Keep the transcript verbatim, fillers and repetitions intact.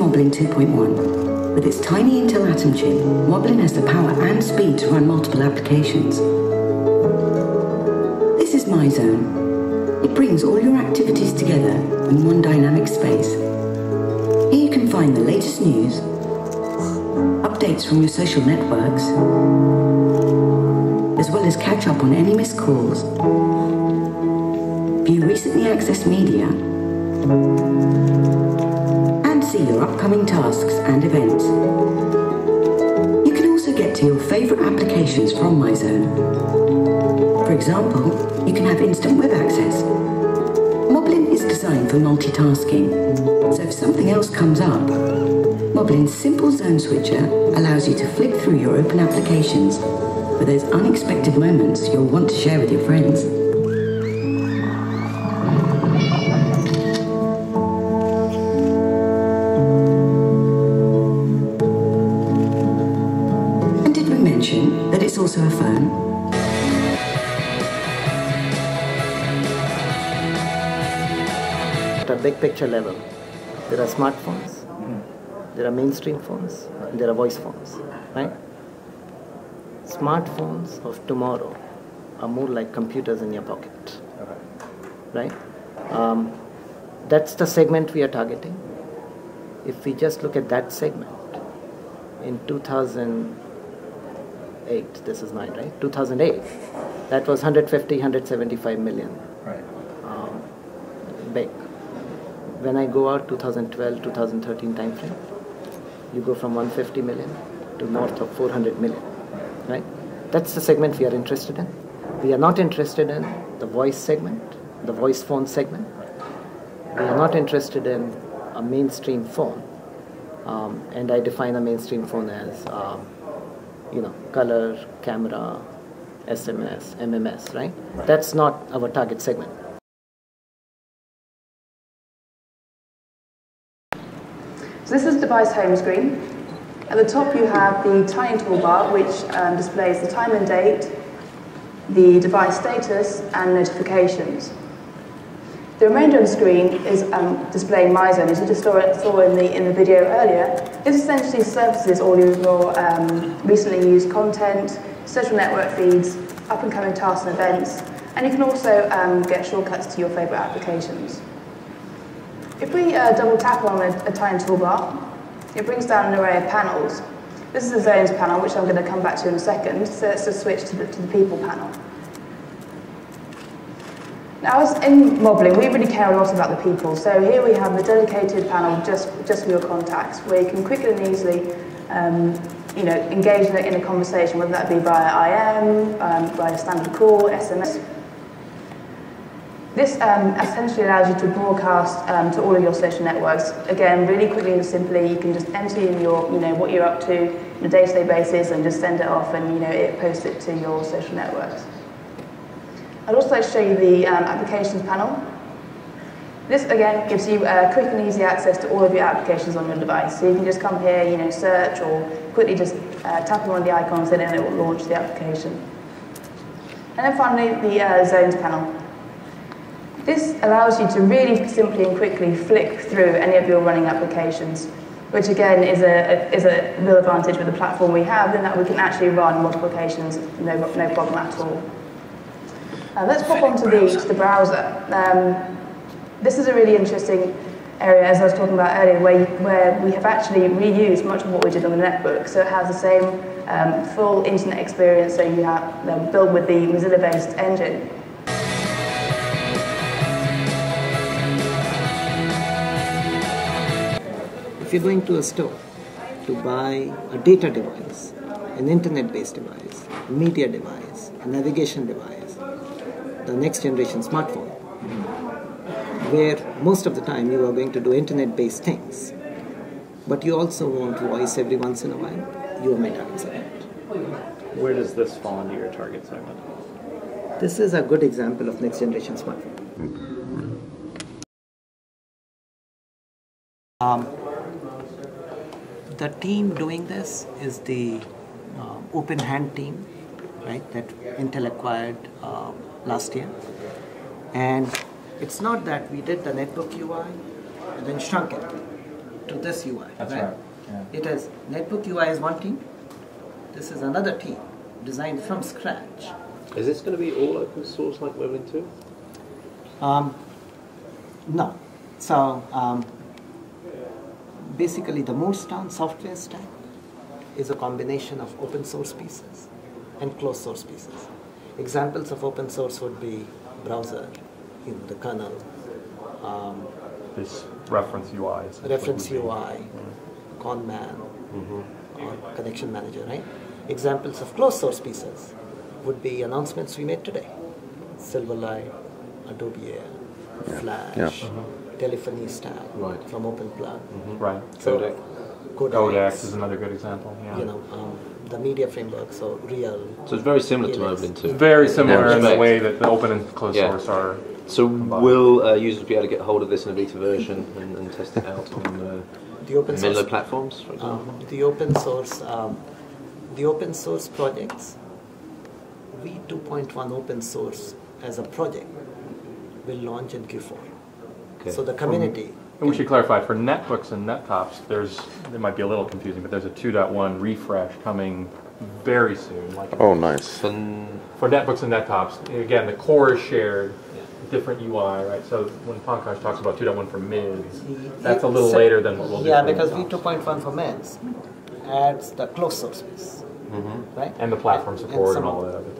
Moblin two point one. With its tiny Intel Atom chip, Moblin has the power and speed to run multiple applications. This is MyZone. It brings all your activities together in one dynamic space. Here you can find the latest news, updates from your social networks, as well as catch up on any missed calls, view recently accessed media, and see your upcoming tasks and events. You can also get to your favorite applications from MyZone. For example, you can have instant web access. Moblin is designed for multitasking, so if something else comes up, Moblin's simple zone switcher allows you to flick through your open applications for those unexpected moments you'll want to share with your friends. And did we mention that it's also a phone? At a big picture level, there are smartphones, there are mainstream phones, and there are voice phones, right? Smartphones of tomorrow are more like computers in your pocket, right? Um, that's the segment we are targeting. If we just look at that segment, in two thousand eight, this is nine, right? two thousand eight, that was one hundred fifty, one hundred seventy-five million. Right. Um, big. When I go out two thousand twelve, two thousand thirteen time frame, you go from one hundred fifty million to north of four hundred million, right? That's the segment we are interested in. We are not interested in the voice segment, the voice phone segment. We are not interested in a mainstream phone. Um, and I define a mainstream phone as, um, you know, color, camera, S M S, M M S, right? That's not our target segment. So this is the device home screen. At the top you have the time toolbar, which um, displays the time and date, the device status, and notifications. The remainder of the screen is um, displaying MyZone, as you just saw, it, saw in, the, in the video earlier. It essentially surfaces all your um, recently used content, social network feeds, up-and-coming tasks and events, and you can also um, get shortcuts to your favourite applications. If we uh, double tap on a, a time toolbar, it brings down an array of panels. This is the zones panel, which I'm going to come back to in a second, so let's just switch to the, to the people panel. Now, as in Moblin, we really care a lot about the people, so here we have the dedicated panel just, just for your contacts, where you can quickly and easily um, you know, engage in a, in a conversation, whether that be via I M, um, via standard call, S M S. This um, essentially allows you to broadcast um, to all of your social networks. Again, really quickly and simply, you can just enter in your, you know, what you're up to on a day-to-day basis, and just send it off, and you know, it posts it to your social networks. I'd also like to show you the um, applications panel. This again gives you uh, quick and easy access to all of your applications on your device. So you can just come here, you know, search, or quickly just uh, tap on one of the icons, and then it will launch the application. And then finally, the uh, zones panel. This allows you to really simply and quickly flick through any of your running applications, which again is a, is a real advantage with the platform we have, in that we can actually run multiplications no, no problem at all. Uh, let's pop on to the, to the browser. Um, this is a really interesting area, as I was talking about earlier, where, you, where we have actually reused much of what we did on the netbook, so it has the same um, full internet experience, so you have um, built with the Mozilla-based engine. If you're going to a store to buy a data device, an internet-based device, a media device, a navigation device, the next generation smartphone, mm-hmm. where most of the time you are going to do internet-based things, but you also want voice every once in a while, you are my target segment. Where does this fall into your target segment? This is a good example of next generation smartphone. Um, The team doing this is the uh, Open Hand team, right? That Intel acquired uh, last year. And it's not that we did the netbook U I and then shrunk it. to this U I. That's right. right. Yeah. It is netbook U I is one team. This is another team designed from scratch. Is this going to be all open source like Moblin two? Um, no. So um, basically, the Moorestown software stack is a combination of open source pieces and closed source pieces. Examples of open source would be browser, you know, the kernel. Um, this reference U I. Reference U I, mm-hmm. conman, mm-hmm. or connection manager, right? Examples of closed source pieces would be announcements we made today. Silverlight, Adobe Air, yeah. Flash, yeah. Mm-hmm. telephony stack right. from OpenPlug. Mm-hmm. Right. So Codec. Codex. Codex is another good example. Yeah. You know, um, the media framework, so real. So it's very similar to Moblin two. Very similar yeah. in the way that the open and closed yeah. source are. So combined. Will uh, users be able to get hold of this in a beta version and, and test it out on uh, the open Menlow platforms, for example? Um, the open source, um, the open source projects. V two point one open source as a project will launch in Q four. Okay. So the community. And we should clarify, for netbooks and nettops, there's, it might be a little confusing, but there's a two point one refresh coming very soon. Like oh, nice. And for netbooks and nettops, again, the core is shared, different U I, right? So when Pankaj talks about two point one for mids, that's a little so, later than what we'll do. Yeah, because V two point one for mids adds the closed source piece, mm-hmm. right? And the platform support and, and all that.